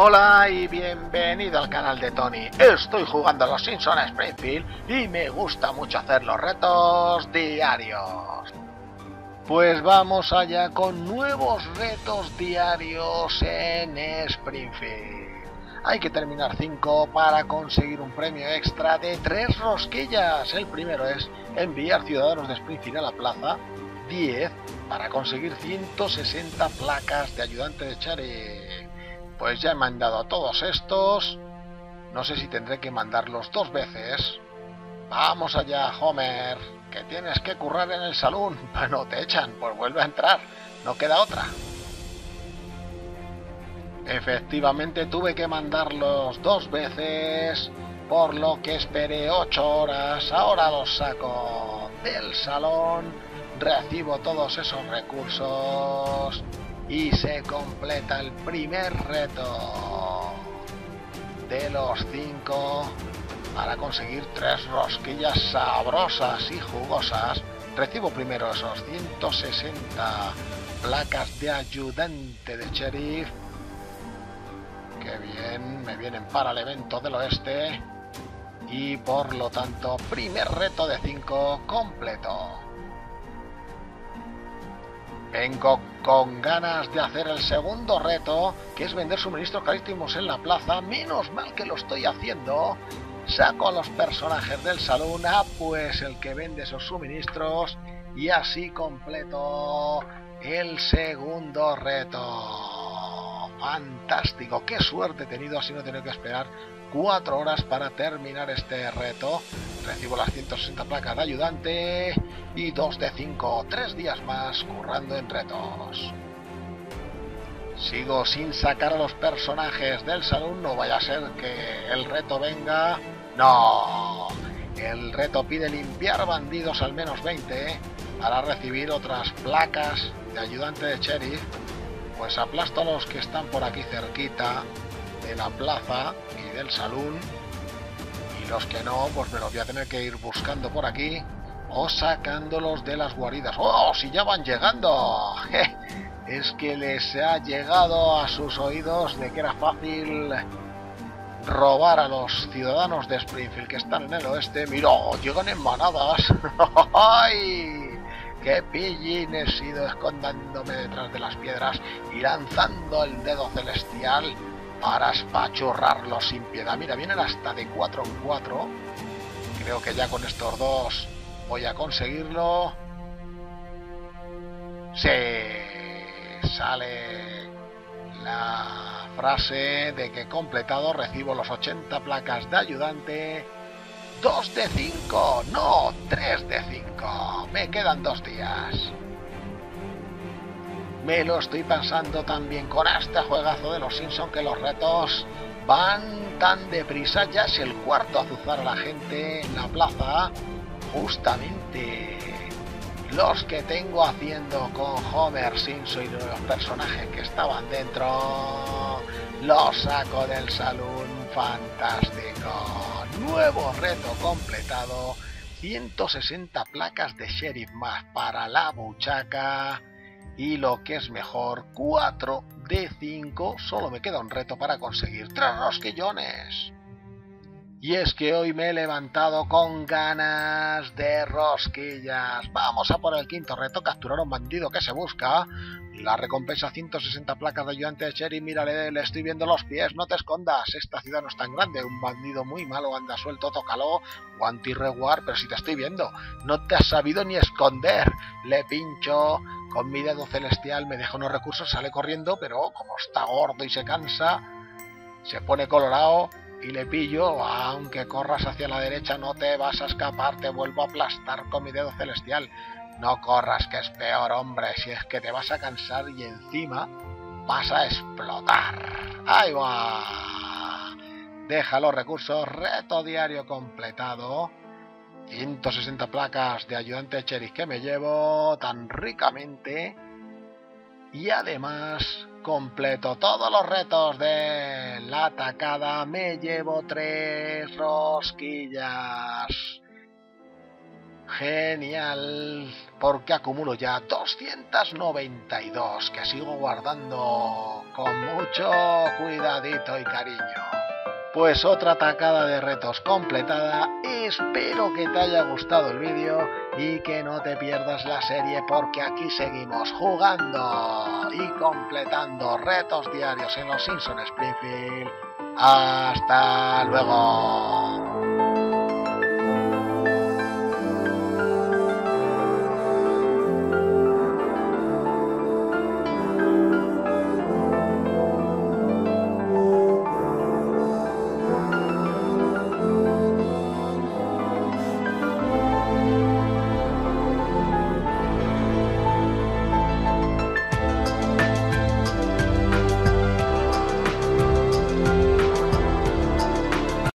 Hola y bienvenido al canal de Tony. Estoy jugando a Los Simpsons Springfield y me gusta mucho hacer los retos diarios. Pues vamos allá con nuevos retos diarios en Springfield. Hay que terminar 5 para conseguir un premio extra de 3 rosquillas. El primero es enviar ciudadanos de Springfield a la plaza 10 para conseguir 160 placas de ayudante de sheriff. Pues ya he mandado a todos estos. No sé si tendré que mandarlos 2 veces. Vamos allá, Homer, que tienes que currar en el salón. Bueno, te echan, pues vuelve a entrar. No queda otra. Efectivamente tuve que mandarlos 2 veces, por lo que esperé 8 horas. Ahora los saco del salón, recibo todos esos recursos y se completa el primer reto de los 5 para conseguir 3 rosquillas sabrosas y jugosas. Recibo primero esos 160 placas de ayudante de sheriff. Que bien, me vienen para el evento del oeste. Y por lo tanto, primer reto de 5 completo. Vengo con ganas de hacer el segundo reto, que es vender suministros carísimos en la plaza. Menos mal que lo estoy haciendo. Saco a los personajes del salón, pues el que vende esos suministros, y así completo el segundo reto. Fantástico, qué suerte he tenido, así no he tenido que esperar 4 horas para terminar este reto. Recibo las 160 placas de ayudante y 2 de 5, 3 días más currando en retos. Sigo sin sacar a los personajes del salón, no vaya a ser que el reto venga. ¡No! El reto pide limpiar bandidos al menos 20 para recibir otras placas de ayudante de sheriff. Pues aplasto a los que están por aquí cerquita de la plaza y del salón, y los que no, pues me los voy a tener que ir buscando por aquí o sacándolos de las guaridas. ¡Oh, si ya van llegando! Es que les ha llegado a sus oídos de que era fácil robar a los ciudadanos de Springfield que están en el oeste. ¡Mira, llegan en manadas! ¡Ay! ¡Qué pillín he sido escondándome detrás de las piedras y lanzando el dedo celestial para espachurrarlo sin piedad! Mira, vienen hasta de 4 en 4. Creo que ya con estos 2 voy a conseguirlo. Sí, sale la frase de que completado. Recibo los 80 placas de ayudante. 2 de 5, no, 3 de 5. Me quedan 2 días. Me lo estoy pensando también con este juegazo de los Simpsons, que los retos van tan deprisa. Ya es el cuarto azuzar a la gente en la plaza. Justamente los que tengo haciendo con Homer Simpson y los personajes que estaban dentro, los saco del salón. Fantástico. Nuevo reto completado. 160 placas de sheriff más para la buchaca. Y lo que es mejor, 4 de 5. Solo me queda un reto para conseguir 3 rosquillones. Y es que hoy me he levantado con ganas de rosquillas. Vamos a por el quinto reto, capturar a un bandido que se busca. La recompensa, 160 placas de ayudante de sheriff. Mírale, le estoy viendo los pies, no te escondas. Esta ciudad no es tan grande, un bandido muy malo anda suelto, tócalo. Guanti reward, pero si te estoy viendo, no te has sabido ni esconder. Le pincho con mi dedo celestial, me deja unos recursos, sale corriendo, pero como está gordo y se cansa, se pone colorado y le pillo. Aunque corras hacia la derecha, no te vas a escapar, te vuelvo a aplastar con mi dedo celestial. No corras, que es peor, hombre, si es que te vas a cansar y encima vas a explotar. ¡Ahí va! Deja los recursos, reto diario completado. 160 placas de ayudante de sheriff que me llevo tan ricamente. Y además completo todos los retos de la atacada. Me llevo 3 rosquillas. Genial, porque acumulo ya 292 que sigo guardando con mucho cuidadito y cariño. Pues otra tacada de retos completada. Espero que te haya gustado el vídeo y que no te pierdas la serie, porque aquí seguimos jugando y completando retos diarios en Los Simpsons Springfield. ¡Hasta luego!